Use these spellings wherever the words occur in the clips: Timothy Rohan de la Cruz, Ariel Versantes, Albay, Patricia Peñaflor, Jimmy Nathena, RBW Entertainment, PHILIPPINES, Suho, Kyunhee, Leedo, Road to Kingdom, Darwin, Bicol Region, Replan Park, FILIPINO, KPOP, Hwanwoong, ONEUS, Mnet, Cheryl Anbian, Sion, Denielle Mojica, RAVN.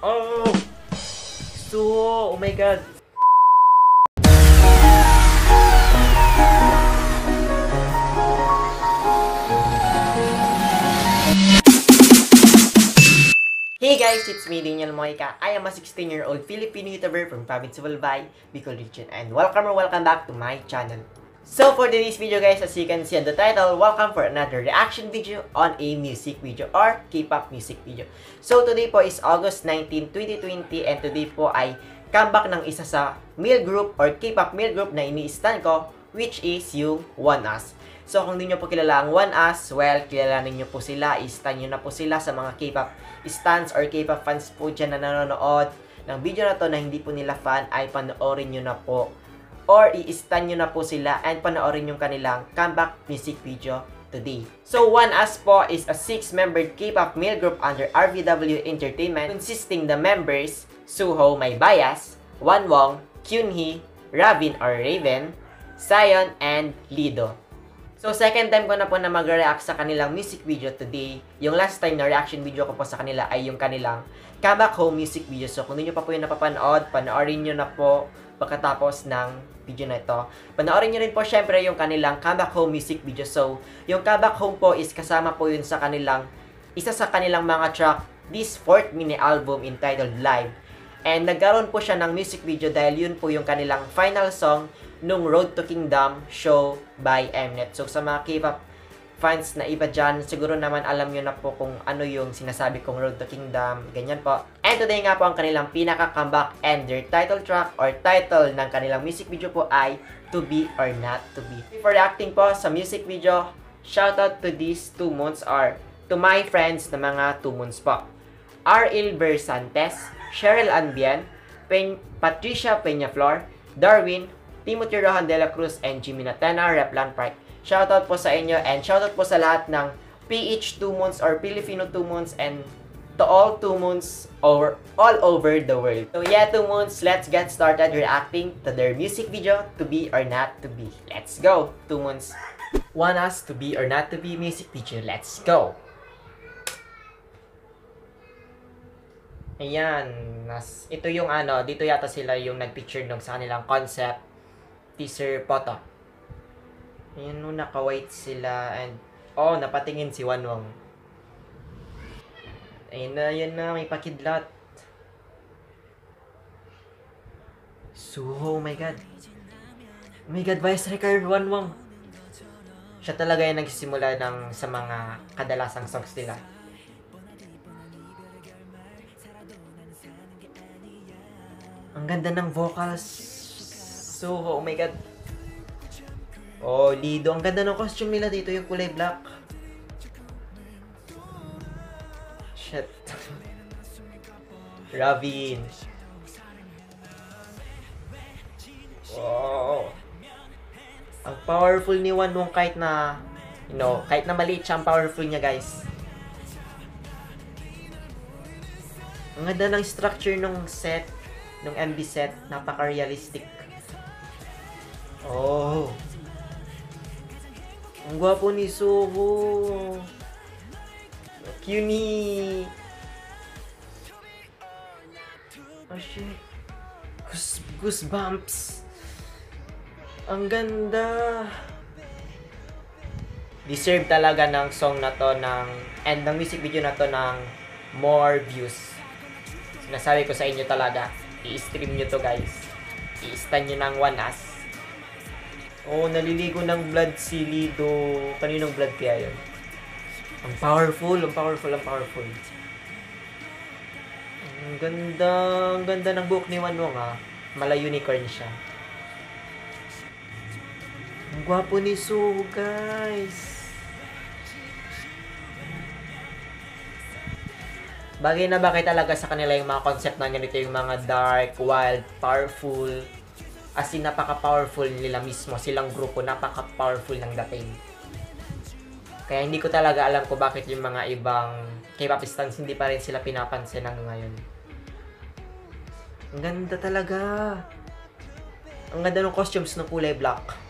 Oh! Suho! Oh my God! Hey guys, it's me, Denielle Mojica. I am a 16-year-old Filipino YouTuber from Province of Albay, Bicol Region. And welcome or welcome back to my channel. So for today's video guys, as you can see on the title, welcome for another reaction video on a music video or K-pop music video. So today po is August 19, 2020 and today po ay comeback ng isa sa male group or K-pop male group na ini-stan ko, which is yung ONEUS. So kung hindi nyo po kilala ang ONEUS, well, kilalanin nyo po sila, i-stan nyo na po sila sa mga K-pop stans or K-pop fans po dyan na nanonood ng video na to na hindi po nila fan ay panoorin nyo na po or i-stan nyo na po sila and panoorin yung kanilang comeback music video today. So ONEUS po is a 6-membered K-pop male group under RBW Entertainment consisting the members Suho, May Bias, Hwanwoong, Kyunhee, RAVN or RAVN, Sion, and Leedo. So, second time ko na po na mag-react sa kanilang music video today. Yung last time na reaction video ko po sa kanila ay yung kanilang comeback home music video. So, kung hindi nyo pa po yung napapanood, panoorin nyo na po pagkatapos ng video na ito. Panoorin nyo rin po syempre yung kanilang comeback home music video. So, yung comeback home po is kasama po yun sa kanilang, isa sa kanilang mga track, this 4th mini album entitled Live. And nagkaroon po siya ng music video dahil yun po yung kanilang final song nung Road to Kingdom show by Mnet. So sa mga K-pop fans na iba dyan, siguro naman alam nyo na po kung ano yung sinasabi kong Road to Kingdom, ganyan po. And today nga po ang kanilang pinaka-comeback and their title track or title ng kanilang music video po ay To Be or Not To Be. Before reacting po sa music video, shoutout to these 2 months or to my friends na mga 2 months po. Ariel Versantes, Cheryl Anbian, Patricia Peñaflor, Darwin, Timothy Rohan de la Cruz, and Jimmy Nathena, Replan Park. Shoutout po sa inyo and shoutout po sa lahat ng PH 2 months or Filipino 2 months and to all 2 months over, all over the world. So yeah, 2 months, let's get started reacting to their music video, To Be or Not To Be. Let's go! 2 months. ONEUS To Be or Not To Be music video. Let's go! Ayan. Ito yung ano, dito yata sila yung nagpicture nung sa kanilang concept teaser photo. Ayan, naka-white sila and oh, napatingin si Hwanwoong. Ayan na, may pakidlat. Suho, oh my God. Oh my God, Vice Record Hwanwoong. Siya talaga yung nagsisimula ng, sa mga kadalasang songs nila. Ang ganda ng vocals. Suho, oh my God. Oh, Leedo. Ang ganda ng costume nila dito, yung kulay black. Shit. Ravin. Wow. Ang powerful ni Hwanwoong kahit na, you know, kahit na maliit siya, ang powerful niya, guys. Ang ganda ng structure ng set. Nung MB set, napaka-realistic. Oh! Ang gwapo ni Suho! Cuny! Oh shit! Goosebumps! Ang ganda! Deserve talaga ng song na to ng, and ng music video na to ng more views. Sinasabi ko sa inyo talaga. I-stream nyo to guys. I-stan nyo ng ONEUS. Oh, naliligo ng blood si Leedo. Kaninong blood kaya yun? Ang powerful, ang powerful, ang powerful. Ang ganda ng buhok ni Hwanwoong ha. Mala unicorn siya. Ang gwapo ni Suho guys. Bagay na bagay talaga sa kanila yung mga concept na ganito, yung mga dark, wild, powerful. As in, napaka-powerful nila mismo. Silang grupo, napaka-powerful ng dating. Kaya hindi ko talaga alam ko bakit yung mga ibang K-pop stans hindi pa rin sila pinapansin hanggang ngayon. Ang ganda talaga. Ang ganda ng costumes ng kulay black.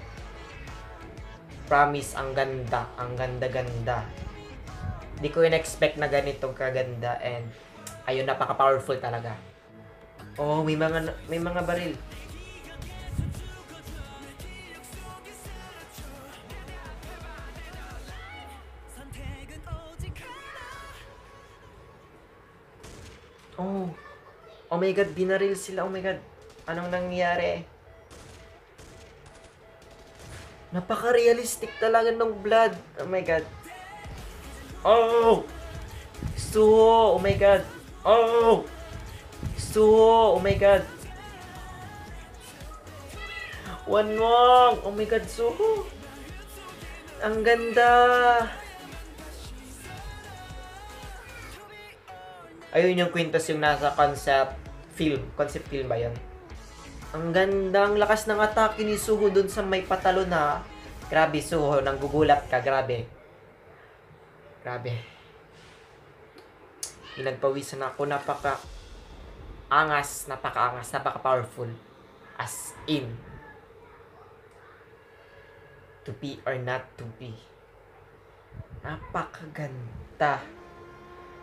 Promise, ang ganda. Ang ganda-ganda. Di ko in-expect na ganito kaganda and Ayun, napaka-powerful talaga. Oh, may mga baril. Oh. Oh my God, binaril sila. Oh my God. Anong nangyari? Napaka-realistic talaga ng blood. Oh my God. Oh! Suho! Oh my God! Oh! Suho! Oh my God! Hwanwoong! Oh my God, Suho! Ang ganda! Ayun yung kwintas yung nasa concept film. Concept film ba yan? Ang ganda! Ang lakas ng atake ni Suho dun sa may patalon na. Grabe, Suho. Nanggugulat ka. Grabe. Grabe. Pinagpawisan ako. Napaka-angas. Napaka-angas. Napaka-powerful. As in. To be or not to be. Napakaganda.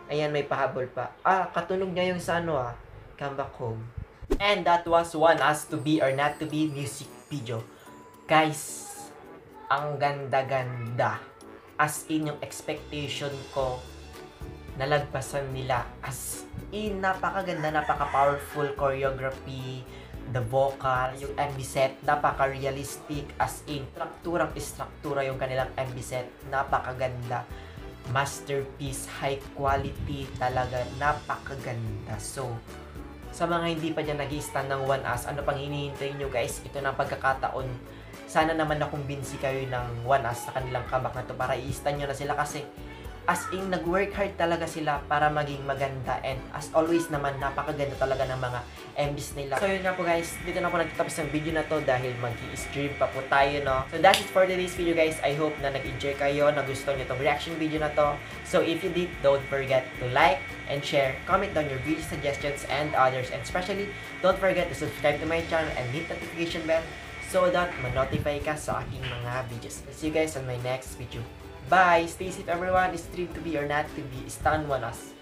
Ayan, may pahabol pa. Ah, katunog niya yung sa ano ah. Come Back Home. And that was one as to be or not to be music video. Guys, ang ganda-ganda. As in, yung expectation ko, nalagpasan nila. As in, napakaganda, napaka-powerful choreography, the vocal, yung MV set, napaka-realistic. As in, struktura yung kanilang MV set, napakaganda. Masterpiece, high quality talaga, napakaganda. So, sa mga hindi pa dyan nag-i-stand ng ONEUS, ano pang hinihintay nyo guys? Ito na pagkakataon. Sana naman nakumbinsi combine kayo ng ONEUS sa kanilang comeback na to para i-stand nyo na sila kasi as in nag-work hard talaga sila para maging maganda and as always naman napakaganda talaga ng mga MVs nila. So yun nga po guys, dito na po nagtatapos ang video na to dahil mag-i-stream pa po tayo no. So that's it for today's video guys. I hope na nag-enjoy kayo, nagustuhan nyo itong reaction video na to. So if you did, don't forget to like and share, comment down your video suggestions and others and especially don't forget to subscribe to my channel and hit the notification bell so that ma-notify ka sa aking mga videos. I'll see you guys on my next video. Bye! Stay safe everyone! It's stream to be or not to be. Stand ONEUS!